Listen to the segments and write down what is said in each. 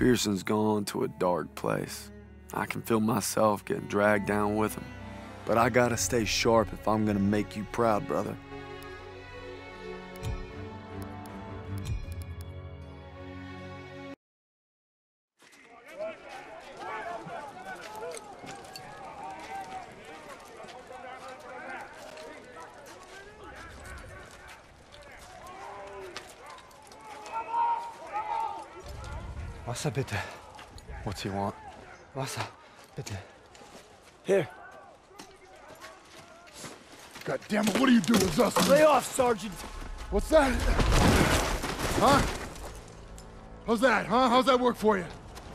Pearson's gone to a dark place. I can feel myself getting dragged down with him. But I gotta stay sharp if I'm gonna make you proud, brother. Wasser, bitte. What's he want? Wasser, bitte. Here. God damn it, what are you doing, Zussman? Lay off, Sergeant! What's that? Huh? How's that, huh? How's that work for you?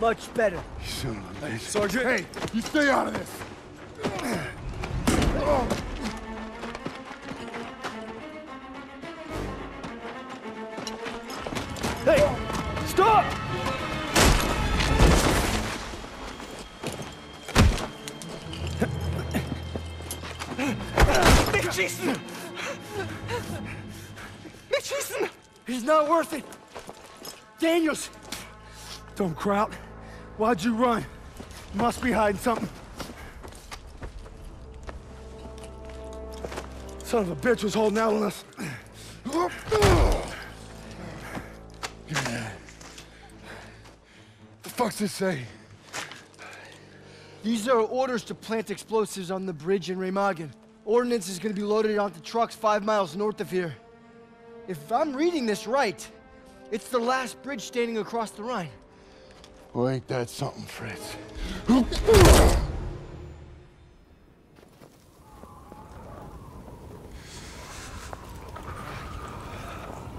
Much better. You son of a bitch. Sergeant! Hey, you stay out of this! Oh. Hey! Stop! Schießen! Nicht schießen! He's not worth it! Daniels! Don't crowd. Why'd you run? You must be hiding something. Son of a bitch was holding out on us. Give me that. The fuck's this say? These are orders to plant explosives on the bridge in Remagen. Ordnance is going to be loaded onto trucks 5 miles north of here. If I'm reading this right, it's the last bridge standing across the Rhine. Well, ain't that something, Fritz?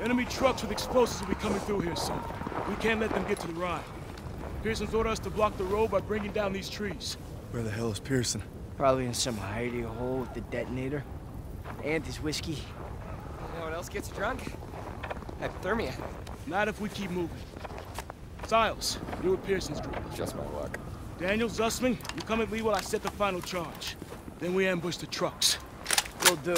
Enemy trucks with explosives will be coming through here soon. We can't let them get to the Rhine. Pearson's ordered us to block the road by bringing down these trees. Where the hell is Pearson? Probably in some hidey hole with the detonator. And his whiskey. No one else gets drunk? Hypothermia. Not if we keep moving. Siles, you're with Pearson's group. Just my luck. Daniel Zussman, you come and lead while I set the final charge. Then we ambush the trucks. Will do.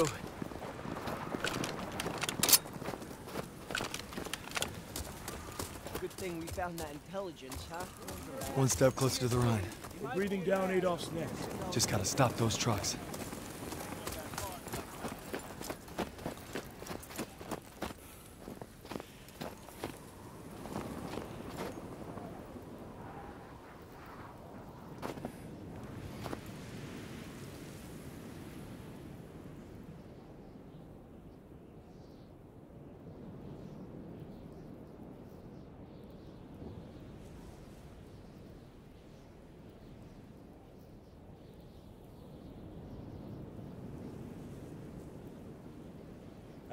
Good thing we found that intelligence, huh? One step closer to the Rhine. We're breathing down Adolf's neck. Just gotta stop those trucks.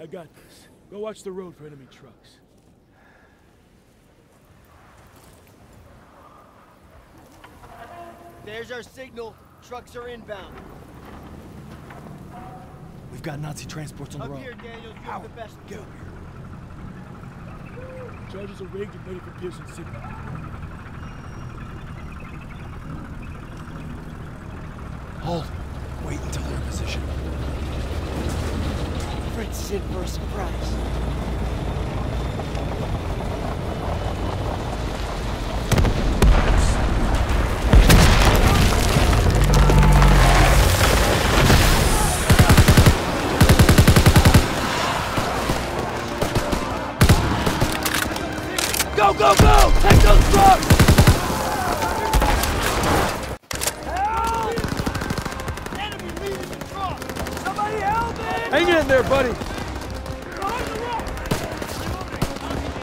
I got this. Go watch the road for enemy trucks. There's our signal. Trucks are inbound. We've got Nazi transports on the road. Up here, Daniels. You have the best. Get up here. Charges are rigged and ready for Pearson's signal. Hold. Wait until they're in position. Fritz is in for a surprise. Go, go, go! Take those trucks! Hang in there, buddy!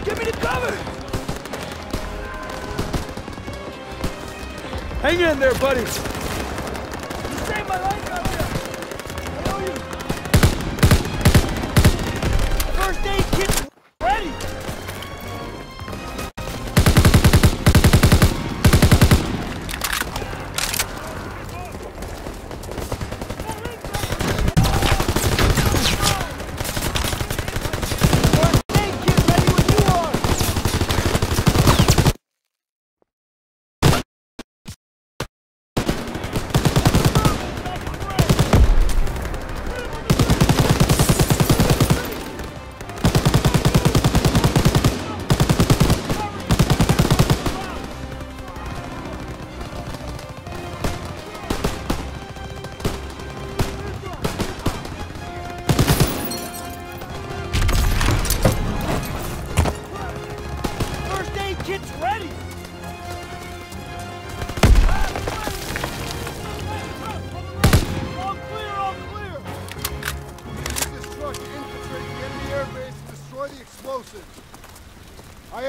Give me the cover! Hang in there, buddy! You saved my life out here! I owe you! First aid kit's ready! Right.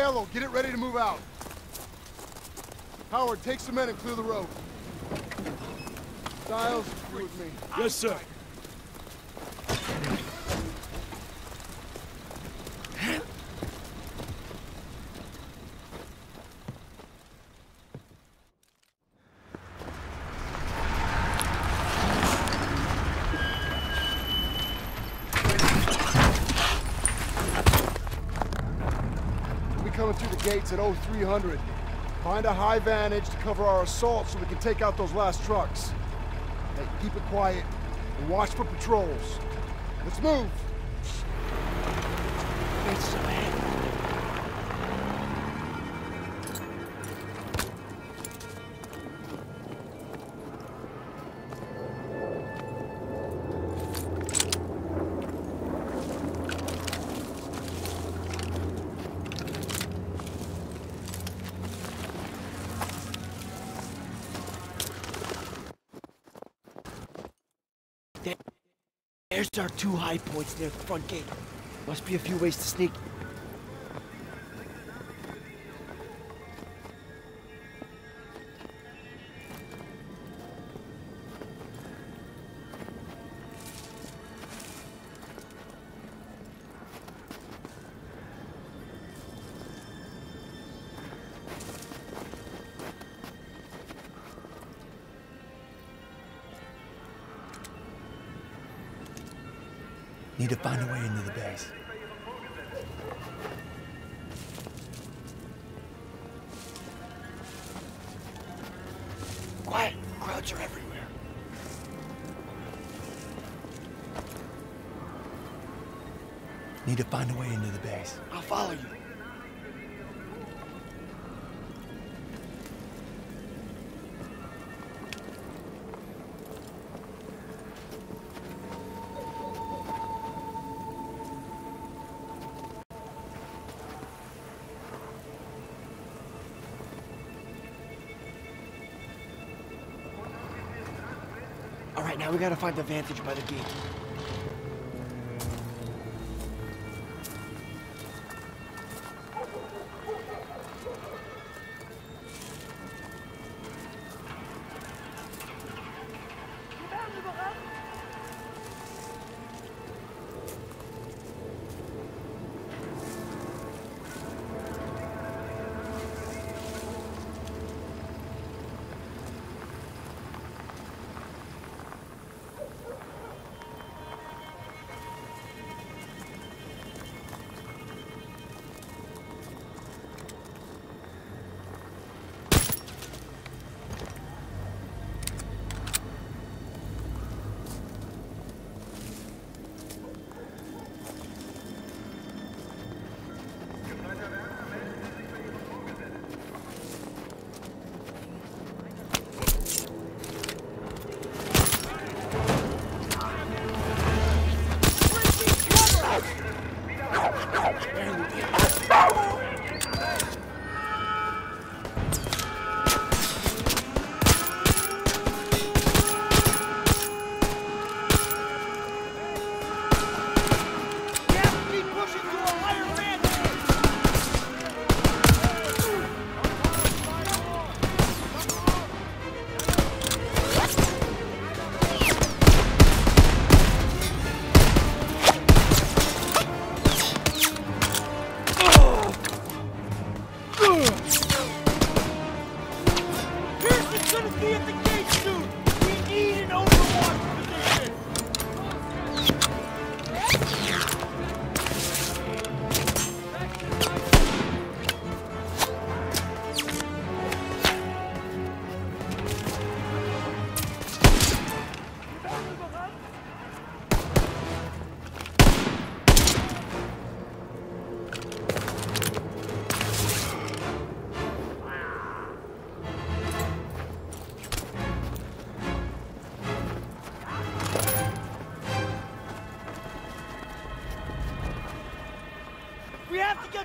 Aiello, get it ready to move out. Howard, take some men and clear the road. Siles, you with me. Yes, sir. Gates at 0300. Find a high vantage to cover our assault so we can take out those last trucks. Hey, keep it quiet and watch for patrols. Let's move! It's so heavy. There's our two high points near the front gate. Must be a few ways to sneak. Need to find a way into the base. Quiet, crowds are everywhere. Need to find a way into the base. I'll follow you. Now we gotta find the vantage by the gate.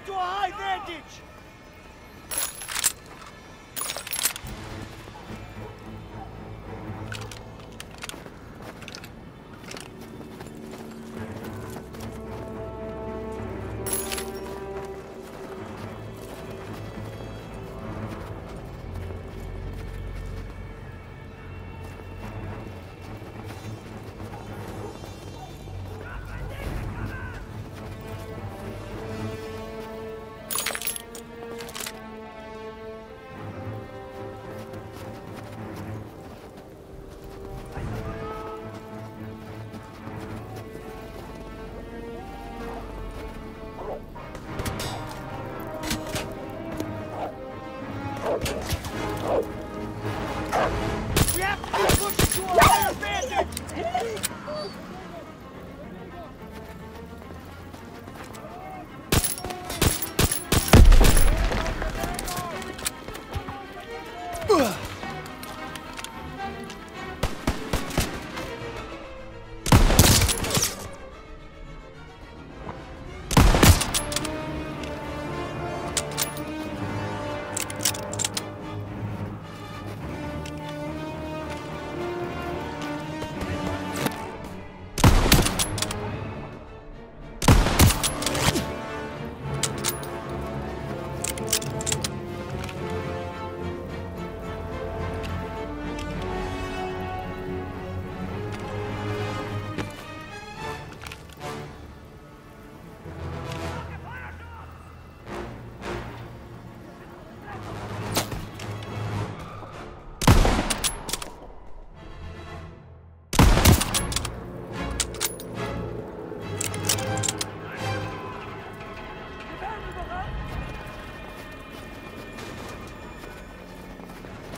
To a high vantage!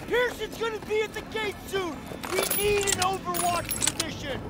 Pearson's gonna be at the gate soon! We need an overwatch position!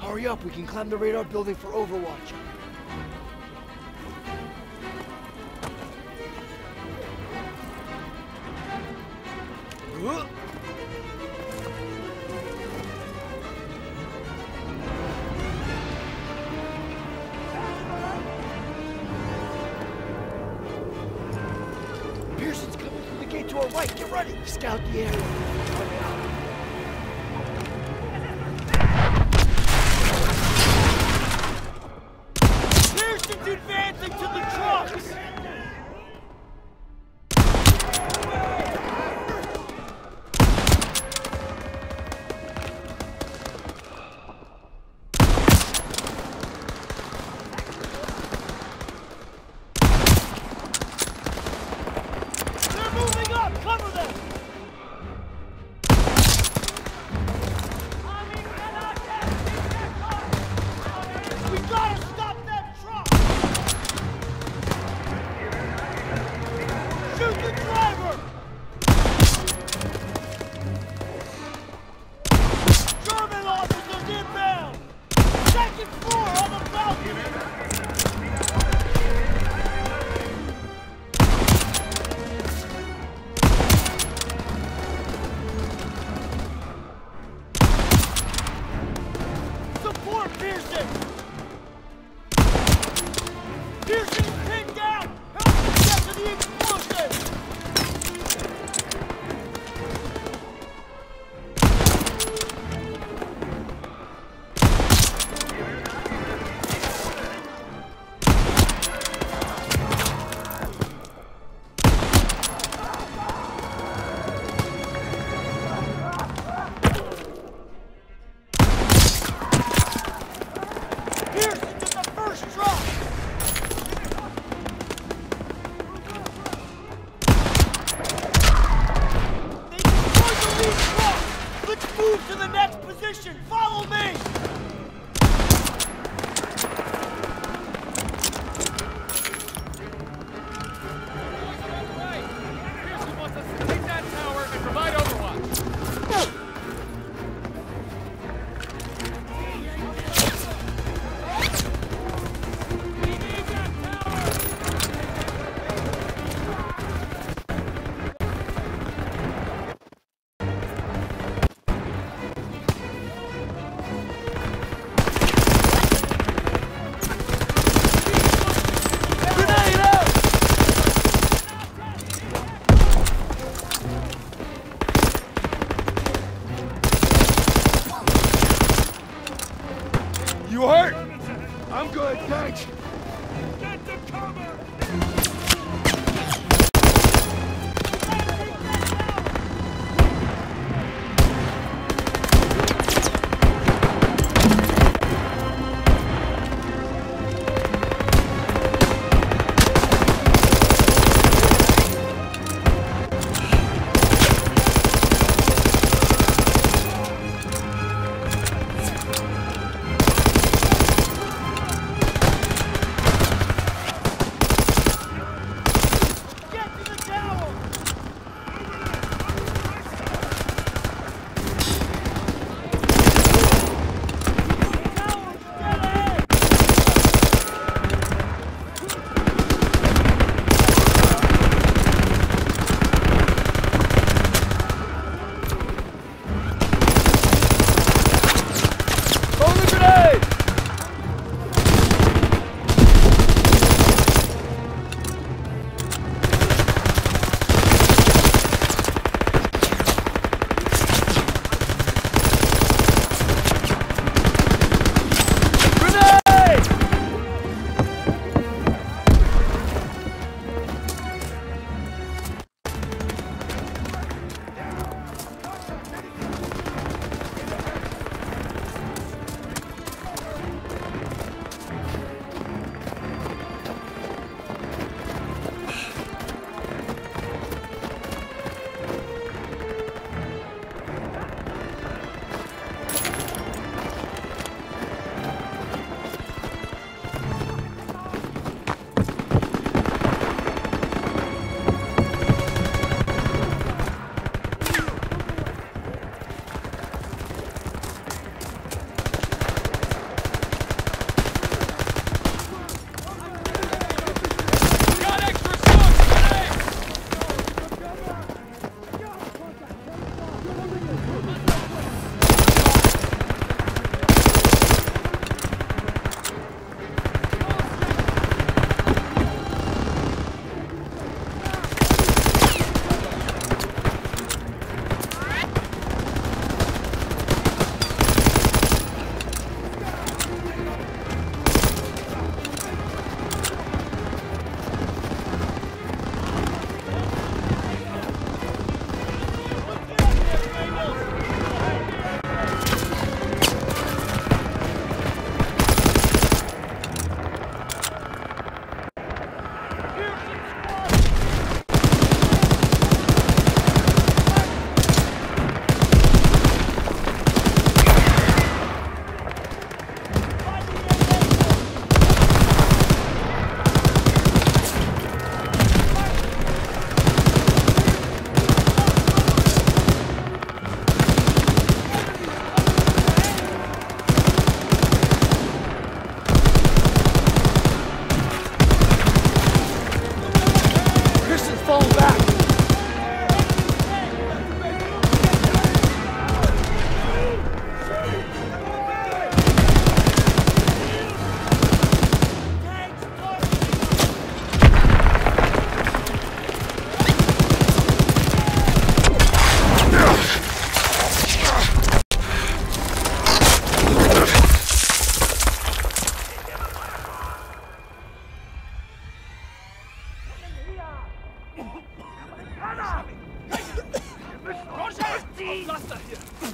Hurry up, we can climb the radar building for overwatch. Pearson's coming through the gate to our right, get ready! Scout the area. Advancing to the trucks! They're moving up! Cover them!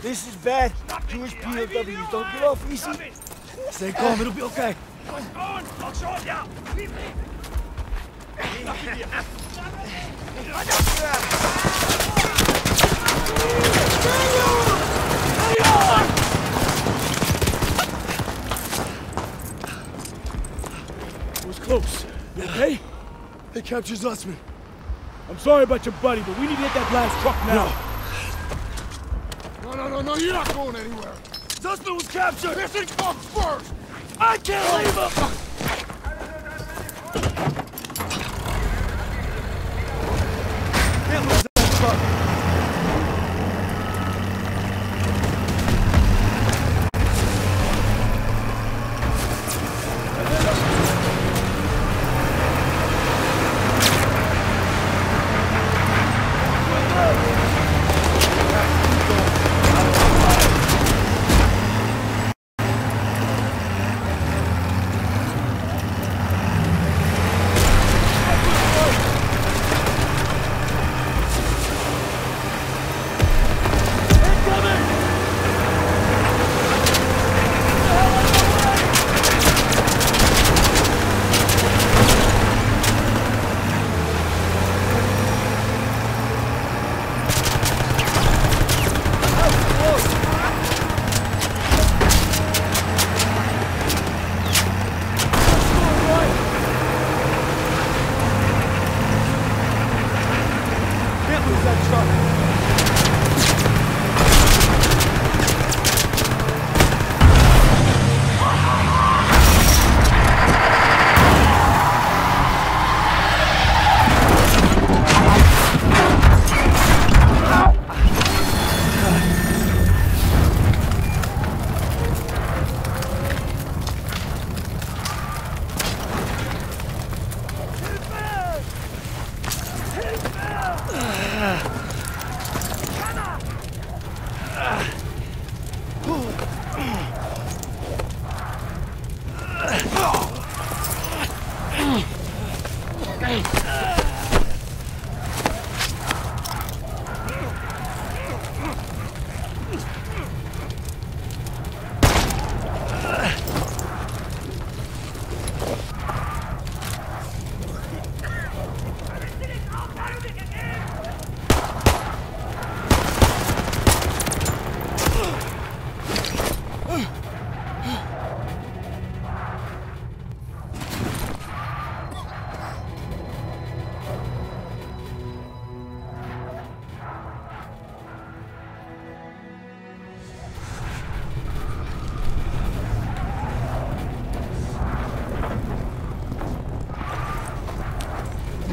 This is bad. Jewish POWs don't get off easy. Stay calm, it'll be okay. It was close. You okay? They captured Zussman. I'm sorry about your buddy, but we need to get that last truck now. No. No, you're not going anywhere! Zussman was captured! Listen, fuck first! I can't leave him! Can't lose that truck!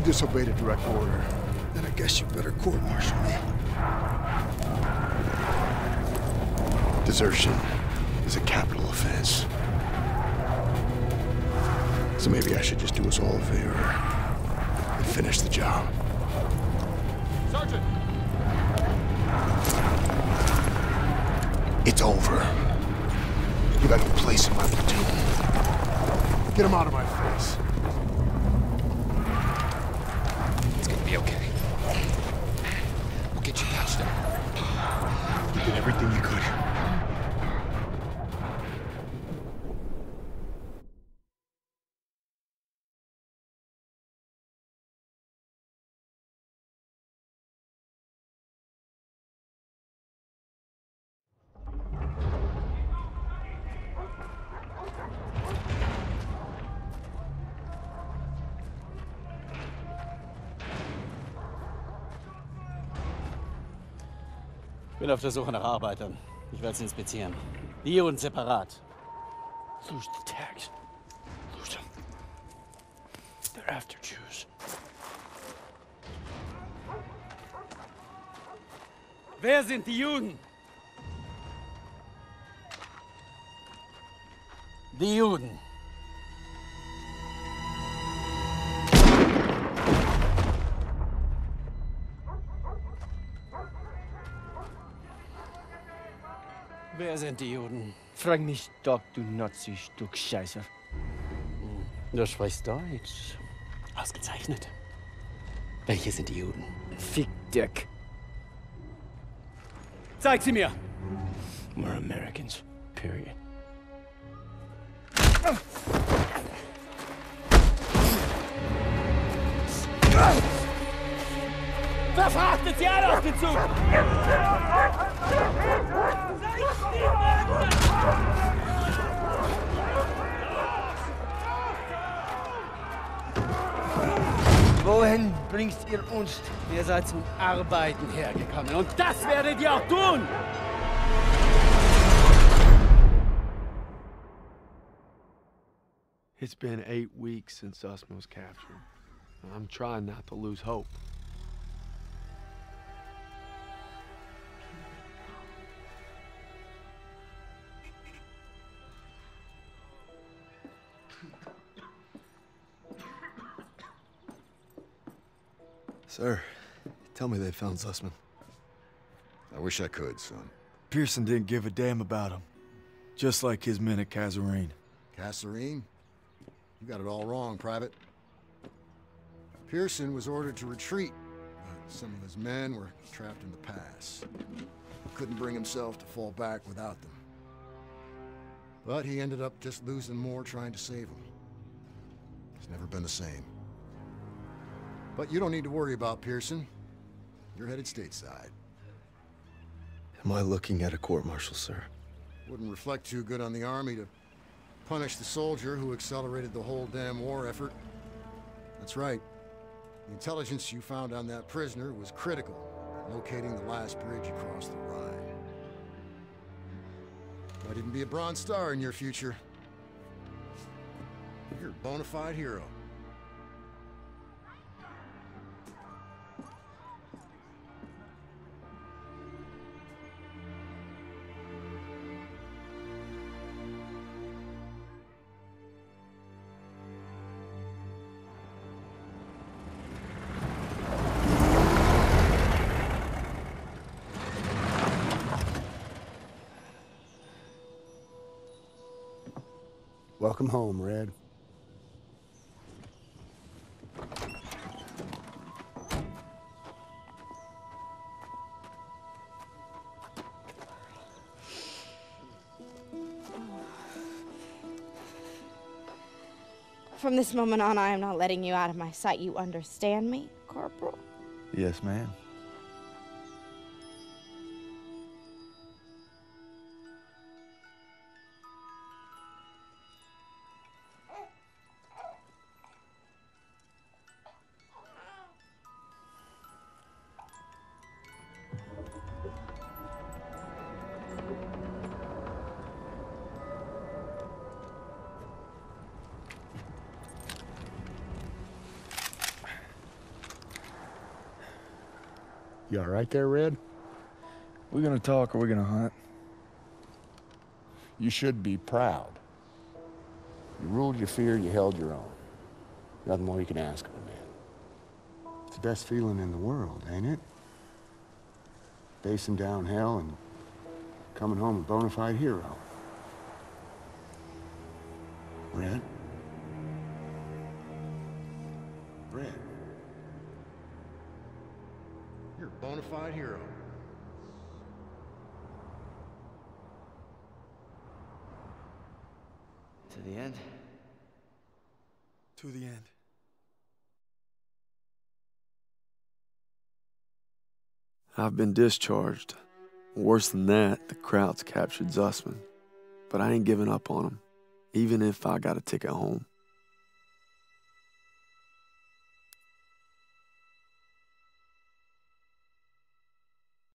Disobeyed a direct order. Then I guess you better court-martial me. Desertion is a capital offense. So maybe I should just do us all a favor and finish the job. Sergeant! It's over. You got no place in my platoon. Get him out of my face. Be okay. We'll get you patched up. You did everything you could. Ich bin auf der Suche nach Arbeitern. Ich werde sie inspizieren. Hier und separat. Lose the tags. Lose them. They're after Jews. Wer sind die Juden? Die Juden. Wer sind die Juden? Frag mich doch, du Nazi-Stück Scheißer. Du sprichst Deutsch. Ausgezeichnet. Welche sind die Juden? Fick Dick. Zeig sie mir! We're Americans. Period. Verhaftet sie alle auf den Zug! Wohin bringt ihr uns? Ihr seid zum Arbeiten hergekommen und das werdet ihr auch tun! It's been 8 weeks since Osmo's captured. I'm trying not to lose hope. Sir, tell me they found Zussman. I wish I could, son. Pearson didn't give a damn about him. Just like his men at Kasserine. Kasserine? You got it all wrong, Private. Pearson was ordered to retreat, but some of his men were trapped in the pass. He couldn't bring himself to fall back without them. But he ended up just losing more trying to save them. It's never been the same. But you don't need to worry about Pearson. You're headed stateside. Am I looking at a court-martial, sir? Wouldn't reflect too good on the army to punish the soldier who accelerated the whole damn war effort. That's right. The intelligence you found on that prisoner was critical in locating the last bridge across the Rhine. Why didn't be a Bronze Star in your future? You're a bona fide hero. Welcome home, Red. From this moment on, I am not letting you out of my sight. You understand me, Corporal? Yes, ma'am. You all right there, Red? We're gonna talk or we're gonna hunt. You should be proud. You ruled your fear, you held your own. Nothing more you can ask of a man. It's the best feeling in the world, ain't it? Facing down hell and coming home a bona fide hero. Red? Red. Bonafide hero. To the end. To the end. I've been discharged. Worse than that, the Krauts captured Zussman. But I ain't giving up on him, even if I got a ticket home.